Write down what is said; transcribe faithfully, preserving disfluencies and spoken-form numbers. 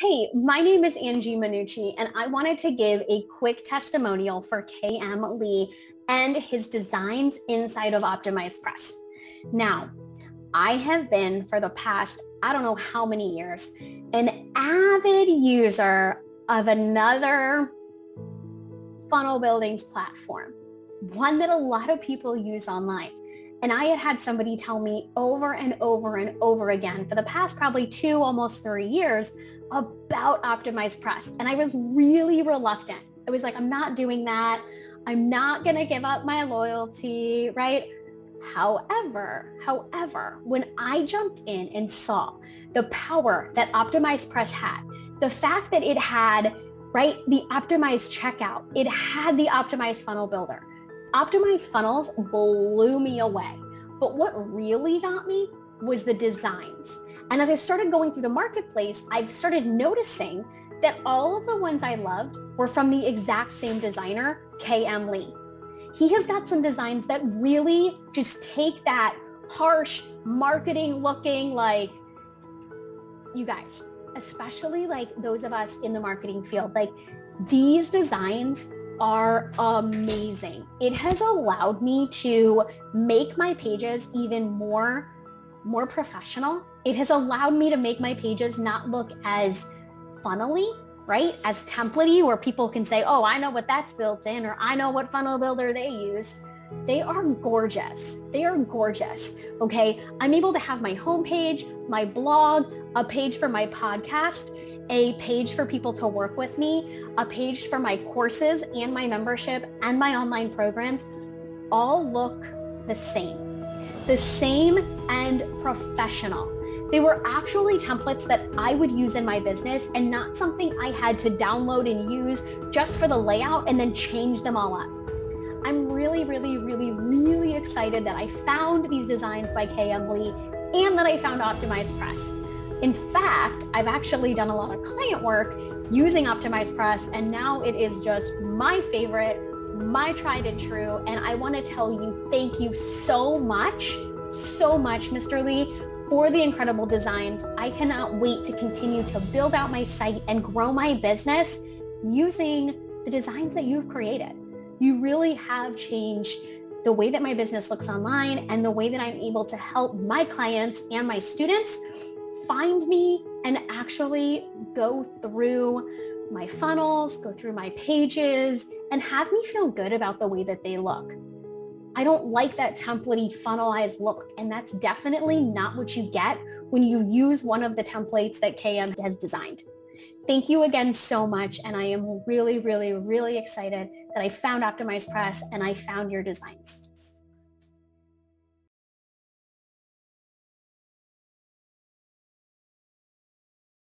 Hey, my name is Angie Minucci, and I wanted to give a quick testimonial for K M Lee and his designs inside of OptimizePress. Now, I have been for the past, I don't know how many years, an avid user of another funnel building platform, one that a lot of people use online. And I had had somebody tell me over and over and over again for the past probably two, almost three years about OptimizePress. And I was really reluctant. I was like, I'm not doing that. I'm not gonna give up my loyalty, right? However, however, when I jumped in and saw the power that OptimizePress had, the fact that it had, right, the optimized checkout, it had the optimized funnel builder, Optimized Funnels blew me away. But what really got me was the designs. And as I started going through the marketplace, I've started noticing that all of the ones I loved were from the exact same designer, K M Lee. He has got some designs that really just take that harsh marketing looking, like, you guys, especially like those of us in the marketing field, like these designs are amazing. It has allowed me to make my pages even more, more professional. It has allowed me to make my pages not look as funnely, right? As templatey, where people can say, oh, I know what that's built in, or I know what funnel builder they use. They are gorgeous. They are gorgeous. Okay. I'm able to have my homepage, my blog, a page for my podcast, a page for people to work with me, a page for my courses and my membership and my online programs, all look the same, the same and professional. They were actually templates that I would use in my business and not something I had to download and use just for the layout and then change them all up. I'm really, really, really, really excited that I found these designs by K M Lee and that I found OptimizePress. In fact, I've actually done a lot of client work using OptimizePress, and now it is just my favorite, my tried and true, and I want to tell you thank you so much, so much, Mister Lee, for the incredible designs. I cannot wait to continue to build out my site and grow my business using the designs that you've created. You really have changed the way that my business looks online and the way that I'm able to help my clients and my students find me and actually go through my funnels, go through my pages, and have me feel good about the way that they look. I don't like that template-y funnelized look, and that's definitely not what you get when you use one of the templates that K M has designed. Thank you again so much, and I am really, really, really excited that I found OptimizePress and I found your designs.